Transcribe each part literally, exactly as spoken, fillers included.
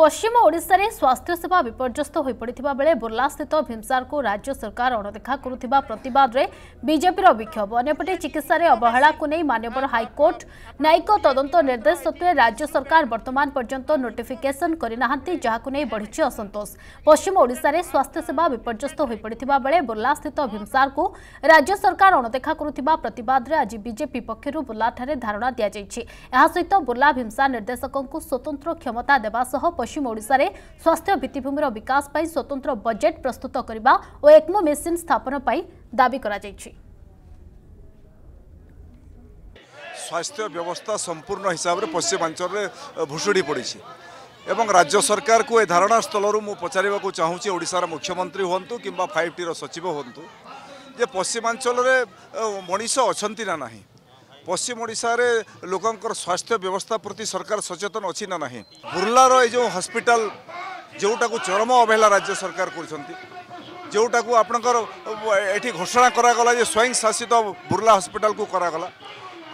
पश्चिम ओडिशा रे स्वास्थ्य सेवा विपर्यस्त होई पड़िथिबा बेले बुर्ला स्थित भीमसार को राज्य सरकार अणदेखा करुथिबा प्रतिवाद रे बीजेपी रो विक्षोभ। अन्यपटे चिकित्सा रे अवहेला को नै मान्यवर हाईकोर्ट न्यायिक तदंत निर्देश सत्वे राज्य सरकार वर्तमान पर्यंत नोटिफिकेशन करि नाहंती, जहाकु नै बढ़िछि असंतोष। पश्चिम ओडिशा रे स्वास्थ्य सेवा विपर्यस्त होई पड़िथिबा बेले बुर्ला स्थित भीमसार को राज्य सरकार अणदेखा करुथिबा प्रतिवाद रे आज बीजेपी पक्षरु बुर्ला ठारे धारणा दिया जायछि। एहा सहित बुर्ला भीमसार निर्देशकंकु स्वतंत्र क्षमता देबा सह पश्चिम ओडिशा रे स्वास्थ्य भित्तिभूमिर विकास पाई स्वतंत्र बजेट प्रस्तुत करबा और एकमो मेसिन स्थापन पाई दाबी करा जायछि। स्वास्थ्य व्यवस्था संपूर्ण हिसाब रे पश्चिमांचल रे भुसुडी पड़ीछि एवं राज्य सरकार को ए धारणा स्थलरु मु पचारिबाकू चाहूछि ओडिशा रा मुख्यमंत्री होंतु किबा पाँच टी रो सचिव होंतु जे पश्चिमांचल रे मनीष अछंती ना नाही, पश्चिम ओडिशा रे लोकंकर स्वास्थ्य व्यवस्था प्रति सरकार सचेतन अछि ना नाही। बुर्ला रो ए जो हॉस्पिटल जोटा को चरम अवहेला राज्य सरकार करछंती, जोटा को आपनकर एठी घोषणा करा गला जे स्वयं शासित बुर्ला हॉस्पिटल को करा गला,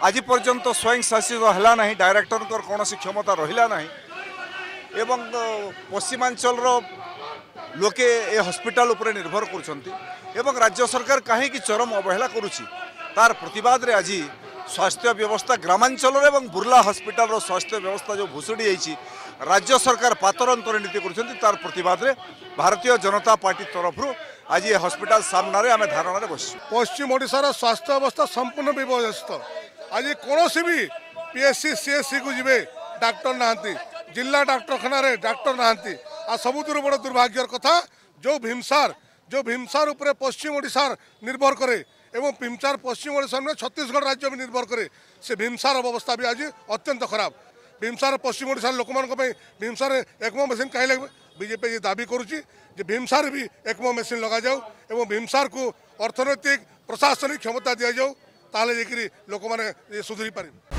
आज पर्यंत स्वयं शासित हला नाही, डायरेक्टर कर कोनोसी क्षमता रहिला नाही एवं पश्चिमांचल रो लोके ए हॉस्पिटल ऊपर निर्भर करछंती एवं राज्य सरकार काहे की चरम अवहेला करूची। तार प्रतिवाद रे आजी स्वास्थ्य व्यवस्था ग्रामांचल एवं बुर्ला हॉस्पिटल रो स्वास्थ्य व्यवस्था जो भुसुड़ी जाइए राज्य सरकार पातरंतर नीति कर तार प्रतिवाद रे भारतीय जनता पार्टी तरफ आज ये हॉस्पिटल सामने आम धारणा बस। पश्चिम ओडिशार स्वास्थ्य अवस्था संपूर्ण विपर्यस्त। आज कौन भी पीएससी सीएससी को जी डाक्टर ना जिला डाक्टरखाना डाक्टर ना सब बड़ दुर्भाग्यर कथा जो भीमसार जो भीमसार उपर पश्चिम ओडिशार निर्भर करे एवं भीमसार पश्चिम ओडिशा में छत्तीसगढ़ राज्य भी निर्भर करे, से भीमसार अवस्था भी आज अत्यंत खराब। भीमसार पश्चिम ओडिशा लोक भीमसार एकमो मेसीन कहीं लगे बीजेपी ये दाबी करुच्ची भीमसार भी एकमो मेसीन लग जाऊ एवं भीमसार को अर्थनैतिक प्रशासनिक क्षमता दि जाऊ ताले लोक सुधरी पारे।